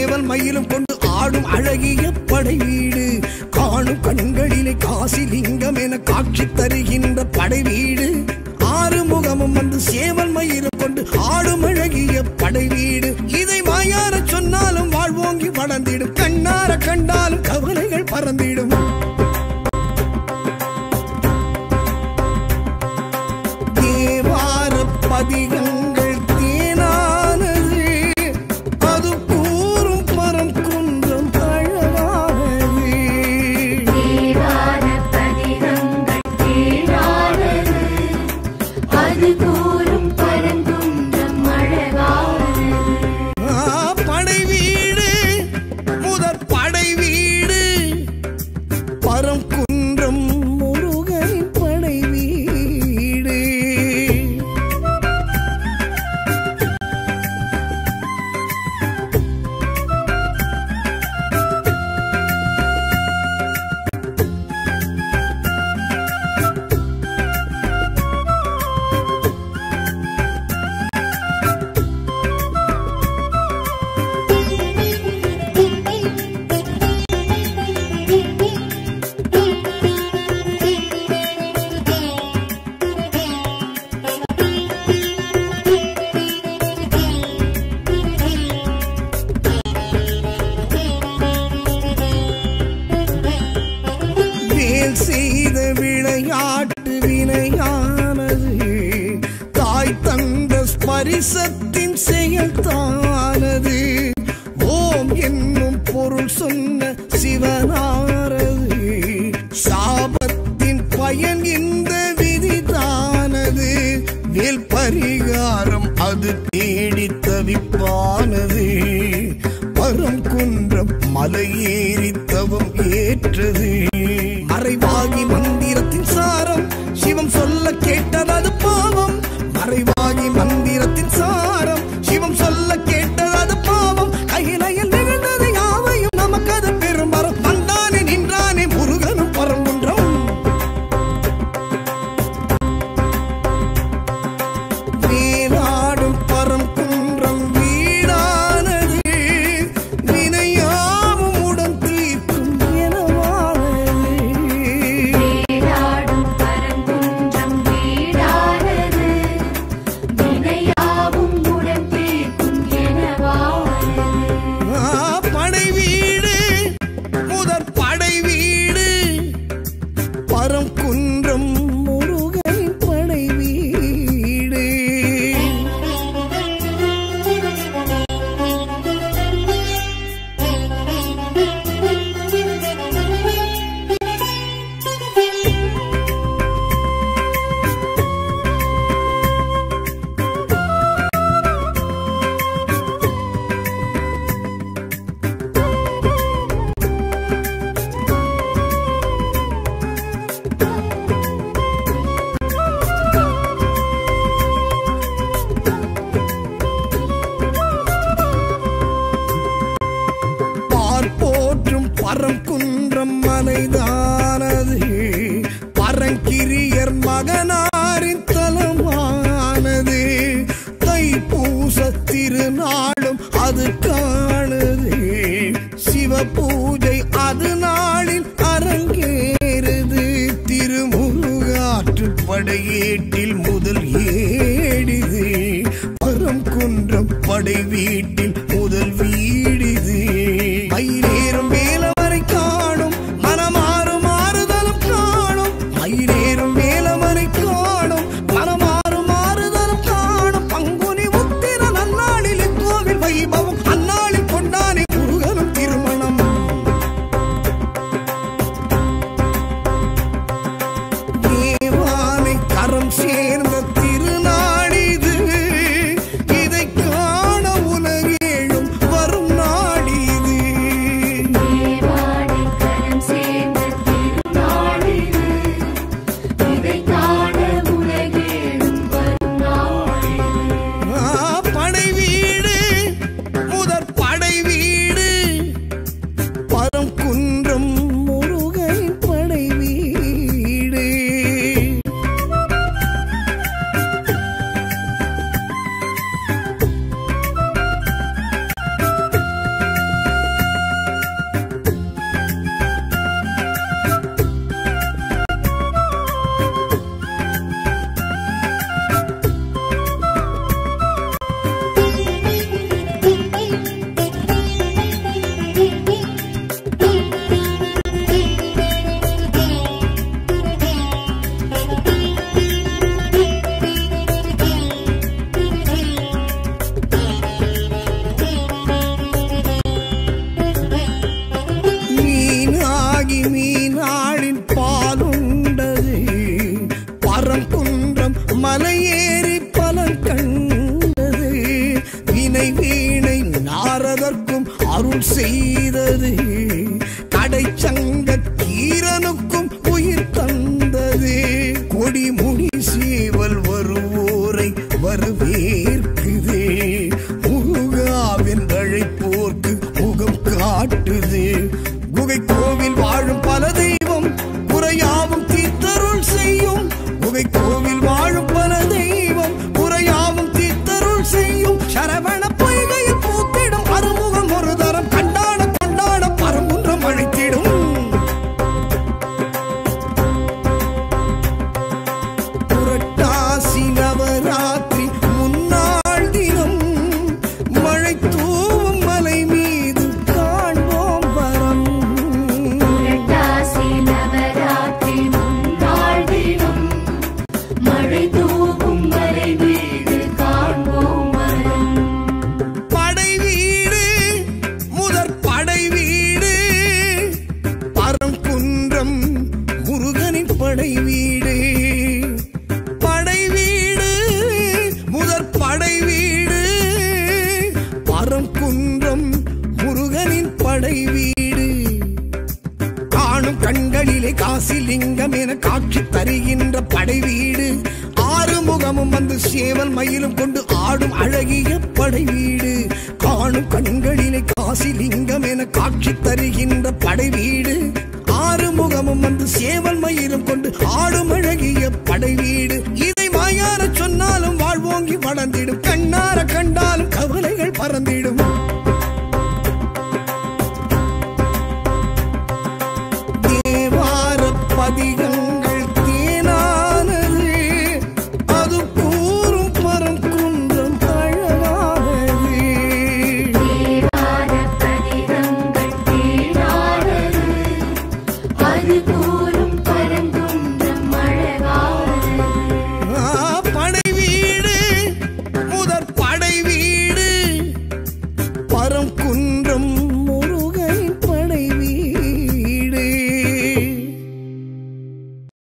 சேவல் மயிலும் கொண்டு ஆடும் அழகிய படைவீடு காணும் கண்களிலே காசி லிங்கம் என காட்சி தருகின்ற படைவீடு ஆறு முகமும் வந்து சேவல் மயிலும் கொண்டு ஆடும் அழகிய படைவீடு இதை மாயார சொன்னாலும் வாழ்வோங்கி வளர்ந்திடும் கண்ணார கண்டாலும் கவலைகள் பறந்திடும். பதிகங்கள் தேனானது அது கூறும் மரம் குன்றம் பழமானது அது கூறும் பரங்குன்றம் அழகானது படைவீடு முதற் படைவீடு பரம் குன்றம் செய்த விளையாட்டு வினையானது தாய் தந்த ஸ்பரிசத்தின் செயல்தானது ஓம் என்னும் பொருள் சொன்ன சிவனாரது சாபத்தின் பயன் இந்த விதிதானது வேல் பரிகாரம் அது தேடி தவிப்பானது பரம் குன்ற மலையேறி தவம் ஏற்றது மறைவாகி மந்திரத்தின் சாரம் சிவம் சொல்ல கேட்டதது பாவம் மறைவாகி மந்திரத்தின் சாரம் சிவம் சொல்ல கேட்டதது பாவம் கையிலையில் நிகழ்ந்தது யாவையும் நமக்கு அது பெரும் மரம் வந்தானே நின்றானே முருகனும் பரம்புன்றம் வேலாடும் பரம் குன்றம் பரம் குன்றம் மலைதானது பரங்கிரியர் மகனாரின் தலமானது தைப்பூச திருநாளும் அது காணுது சிவ பூஜை அது நாளில் அரங்கேறுது திருமுருகாற்று படையேட்டில் முதல் ஏடிது பரம் குன்றம் படை வீட்டில் முதல் வீடிது மயிலேறும் வேலம் திருநாடிது இதை காண உலகேழும் வரும் படைவீடு பரம் குன்றம்